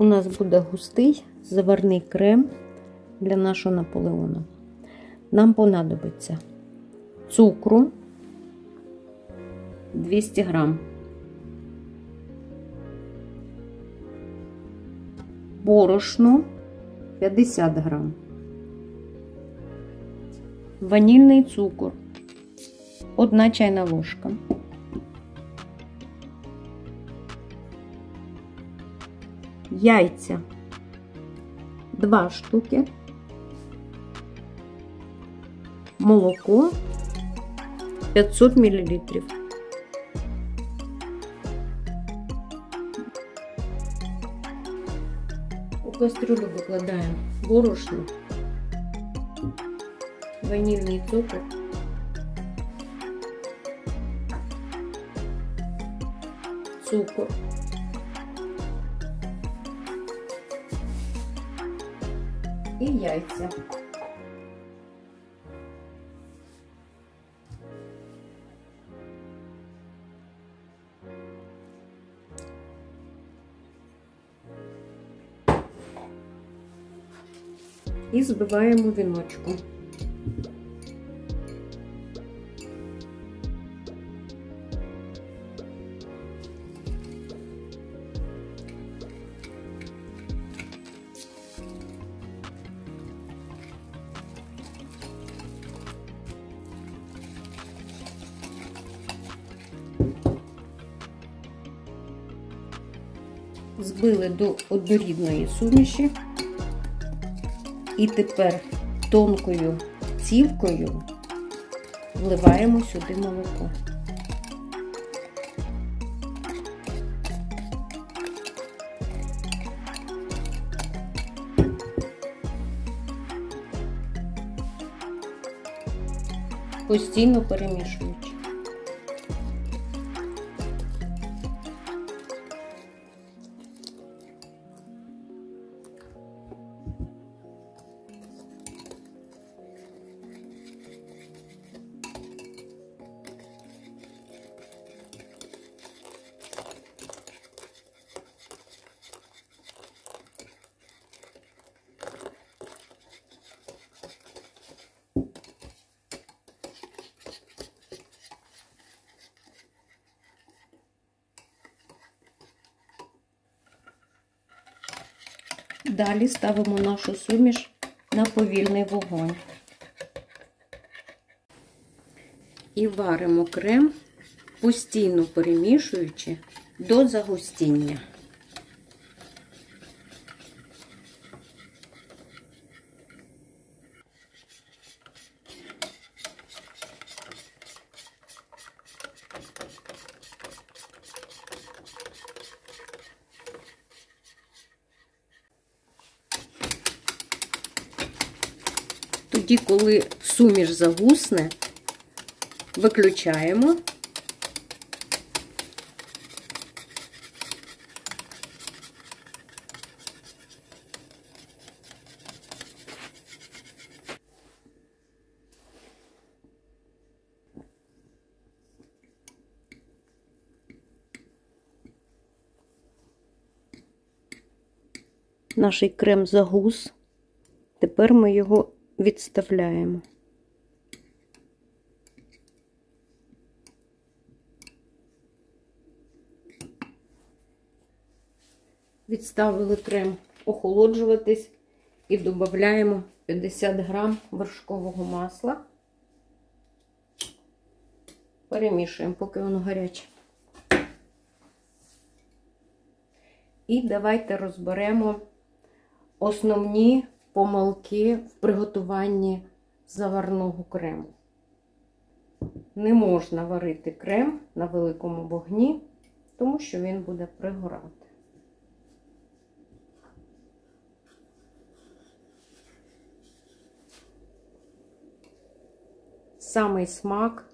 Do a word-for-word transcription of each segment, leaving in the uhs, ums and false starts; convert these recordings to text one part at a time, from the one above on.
у нас буде густий заварний крем для нашого Наполеона. Нам понадобиться цукру двісті грам, борошно п'ятдесят грам, ванільний цукор одна чайна ложка, яйця два штуки, молоко п'ятсот мілілітрів. У кастрюлю викладаємо борошно, ванільний цукор, цукор, і яйця. І збиваємо віночком. Збили до однорідної суміші. І тепер тонкою цівкою вливаємо сюди молоко. Постійно перемішуючи. Далі ставимо нашу суміш на повільний вогонь. І варимо крем, постійно перемішуючи до загустіння. Тоді, коли суміш загусне, виключаємо наш крем загус. Тепер ми його відставляємо. Відставили крем охолоджуватись і додаємо п'ятдесят грам вершкового масла. Перемішуємо, поки воно гаряче. І давайте розберемо основні помилки в приготуванні заварного крему. Не можна варити крем на великому вогні, тому що він буде пригорати. Самий смак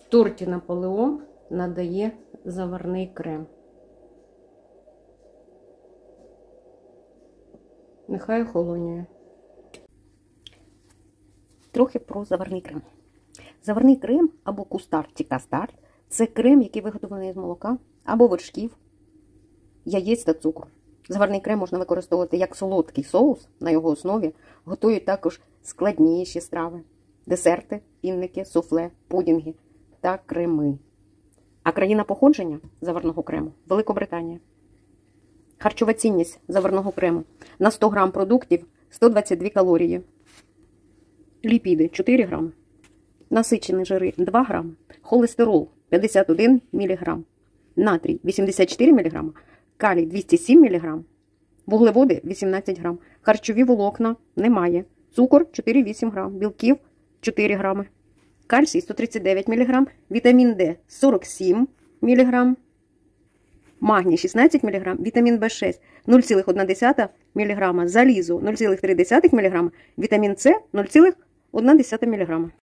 в торті Наполеон надає заварний крем. Нехай охолонює. Трохи про заварний крем. Заварний крем або кустард чи кастард – це крем, який виготовлений з молока або вершків, яєць та цукру. Заварний крем можна використовувати як солодкий соус, на його основі готують також складніші страви, десерти, пінники, суфле, пудінги та креми. А країна походження заварного крему – Великобританія. Харчова цінність заварного крему – на сто грамів продуктів сто двадцять дві калорії. Ліпіди – чотири грами, насичені жири – два грами, холестерол – п'ятдесят один міліграм, натрій – вісімдесят чотири міліграми, калій – двісті сім міліграм, вуглеводи – вісімнадцять грам, харчові волокна – немає, цукор – чотири цілих вісім десятих грама, білків – чотири грами, кальцій – сто тридцять дев'ять міліграм, вітамін Д – сорок сім міліграм, магній – шістнадцять міліграм, вітамін Б шість – нуль цілих одна десята міліграма, залізо – нуль цілих три десятих міліграма, вітамін С – нуль цілих одна десята міліграма.